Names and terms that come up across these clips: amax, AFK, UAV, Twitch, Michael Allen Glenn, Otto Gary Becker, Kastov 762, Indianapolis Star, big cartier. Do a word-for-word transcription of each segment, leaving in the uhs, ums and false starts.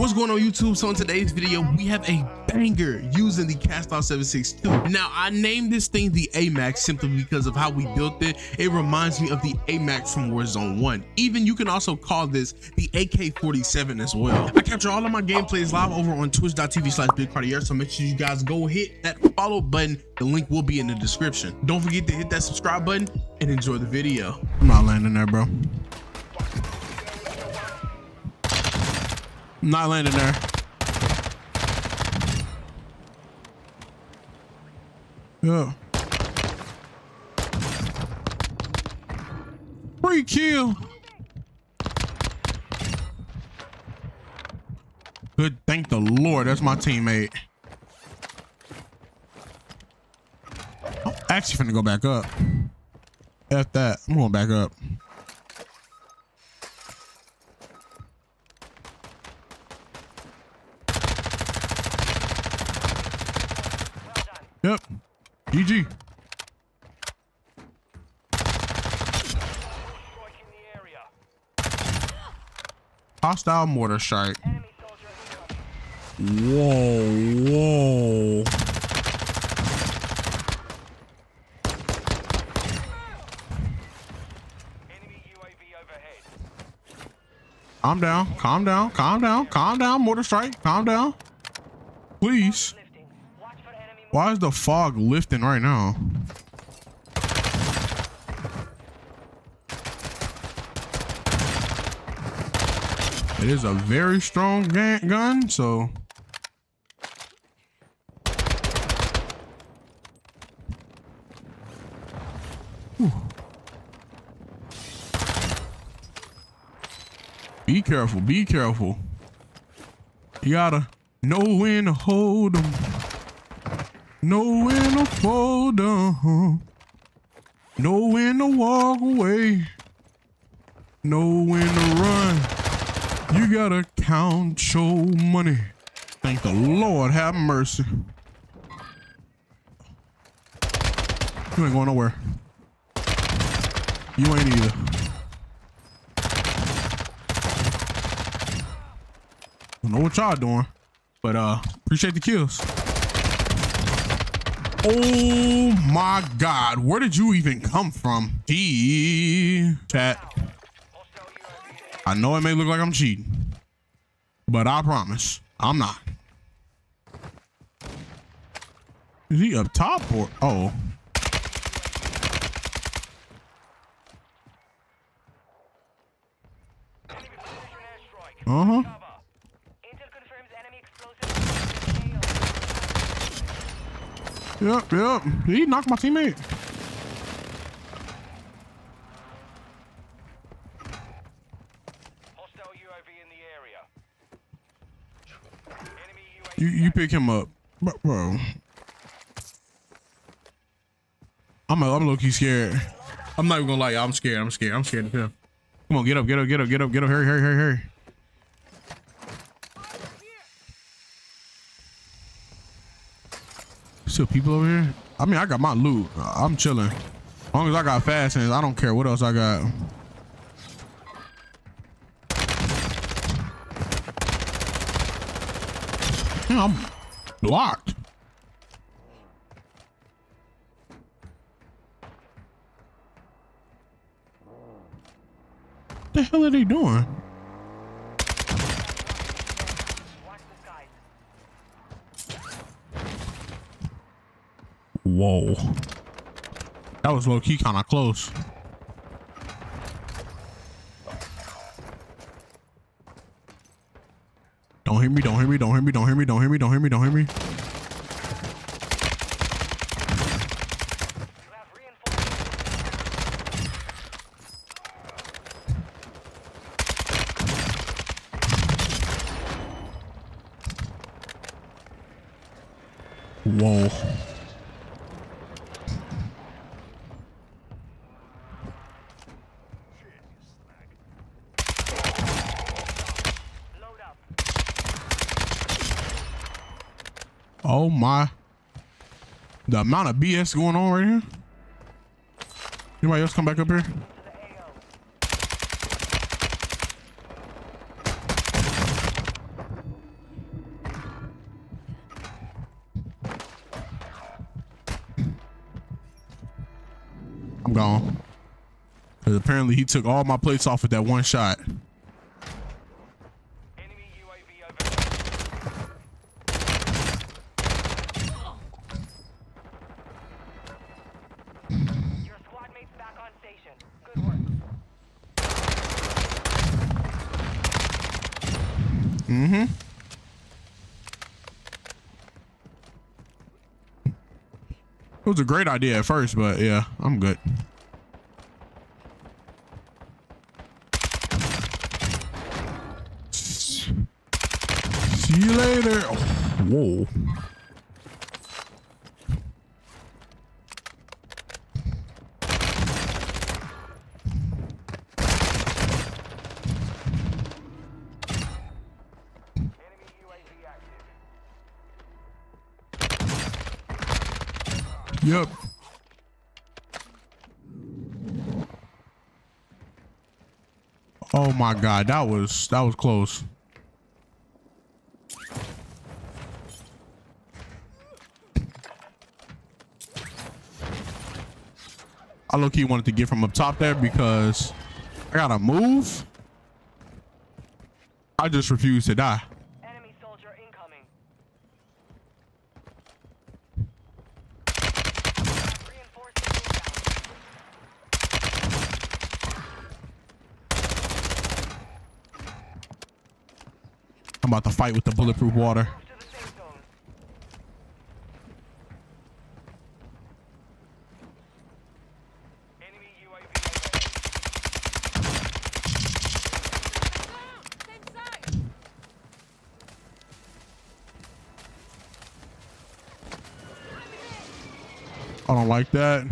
What's going on YouTube? So in today's video, we have a banger using the Kastov seven sixty-two. Now, I named this thing the amax simply because of how we built it. It reminds me of the amax from Warzone one. Even you can also call this the A K forty-seven as well. I capture all of my gameplays live over on twitch dot T V slash big cartier, so make sure you guys go hit that follow button. The link will be in the description. Don't forget to hit that subscribe button and enjoy the video. I'm not landing there, bro. Not landing there. Yeah. Free kill. Good, thank the Lord. That's my teammate. I'm actually finna go back up. F that. I'm going back up. Yep. G G. Hostile mortar strike. Whoa, whoa. Calm down, calm down, calm down, calm down, mortar strike, calm down. Please. Why is the fog lifting right now? It is a very strong gun, so. Whew. Be careful, be careful. You gotta know when to hold them. Know when to fall down, know when to walk away, know when to run. You gotta count your money. Thank the Lord, have mercy. You ain't going nowhere. You ain't either. I don't know what y'all doing, but uh, appreciate the kills. Oh my God, where did you even come from? Gee, chat. I know it may look like I'm cheating, but I promise I'm not. Is he up top or? Oh. Uh-huh. Yep, yep. He knocked my teammate. Hostile U A V in the area. Enemy U A V. You you pick him up, bro. bro. I'm a, I'm low key scared. I'm not even gonna lie. I'm scared. I'm scared. I'm scared of him. Come on, get up, get up, get up, get up, get up. Hurry, hurry, hurry, hurry. Still people over here. I mean, I got my loot. I'm chilling. As long as I got fast hands, I don't care what else I got. Yeah, I'm blocked. What the hell are they doing? Whoa, that was low key kind of close. Don't hear me, don't hear me, don't hear me, don't hear me, don't hear me, don't hear me, don't hear me. Whoa. Oh my, the amount of B S going on right here. Anybody else come back up here? I'm gone. Because apparently he took all my plates off with that one shot. Enemy U A V over. Your squad mate's back on station. Good work. Mm-hmm. It was a great idea at first, but yeah, I'm good. See you later. Oh, whoa. Yep. Oh my God, that was that was close. I low-key wanted to get from up top there because I gotta move. I just refuse to die. I'm about to fight with the bulletproof water. Enemy U A V. I don't like that.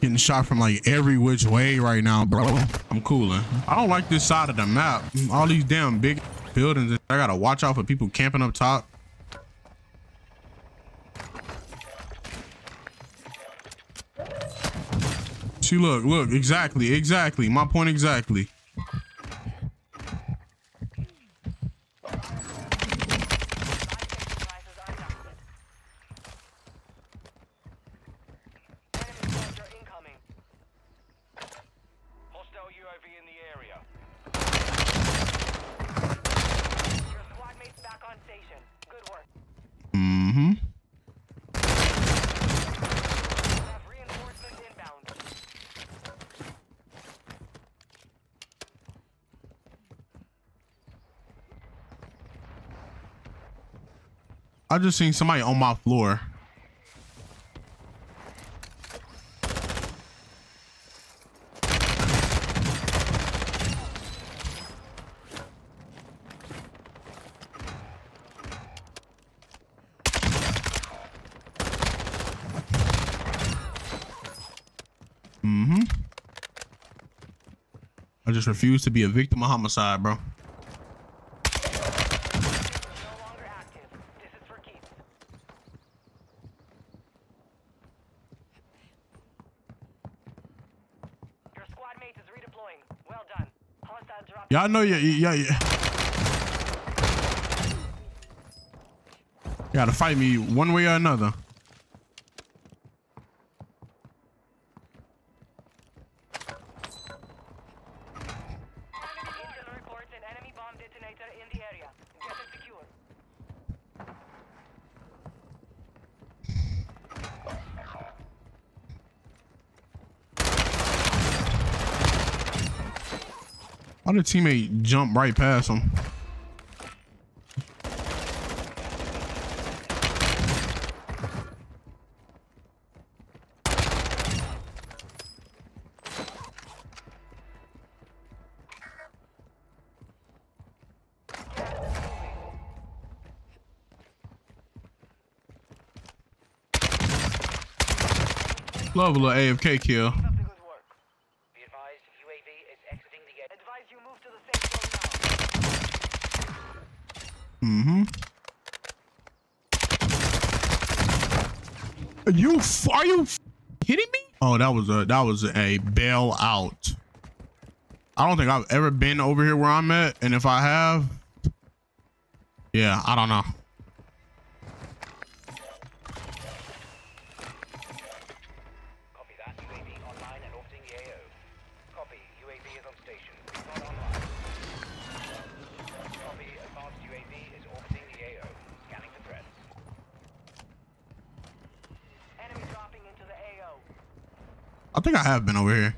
Getting shot from like every which way right now, bro. I'm cooling. I don't like this side of the map. All these damn big buildings. I gotta watch out for people camping up top. See, look, look, exactly, exactly. My point exactly. Mm-hmm. I just seen somebody on my floor. Mm-hmm. I just refuse to be a victim of homicide, bro. No longer active. This is for keeps. Your squad mate is redeploying. Well done. Hostile drop. Yeah, I know. Yeah, yeah, yeah. You gotta fight me one way or another. Why did teammate jump right past him? Love a little A F K kill. Mm-hmm. Are you, are you kidding me? Oh, that was a that was a bailout. I don't think I've ever been over here where I'm at, and if I have, yeah, I don't know. Copy that. U A V online and orbiting the A O. Copy. U A V is on station. Not online. Copy. Advanced U A V is orbiting the A O. Scanning for threats. Enemy dropping into the A O. I think I have been over here.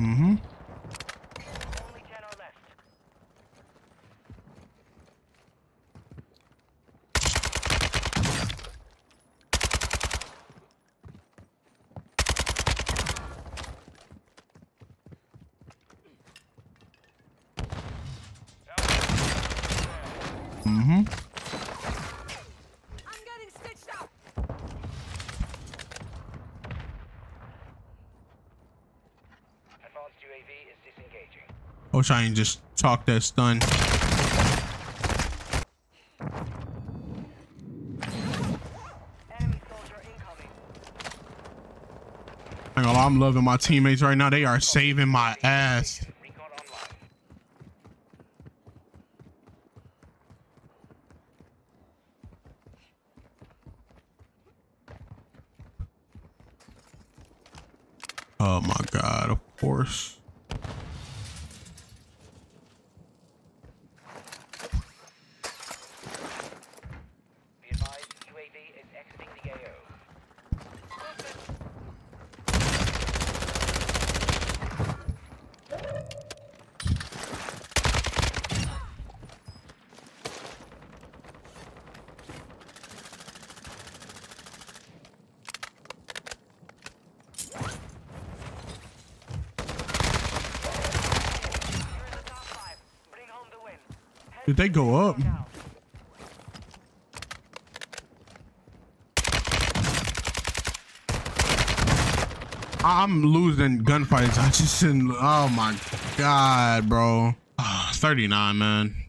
Mm-hmm. Only ten are left. Mm-hmm. I'm getting stitched up. I wish I didn't just talk that stun. Enemy soldier incoming. Hang on, I'm loving my teammates right now. They are saving my ass. Oh my God, of course. Did they go up? I'm losing gunfights. I just didn't. Oh my God, bro. Oh, thirty-nine, man.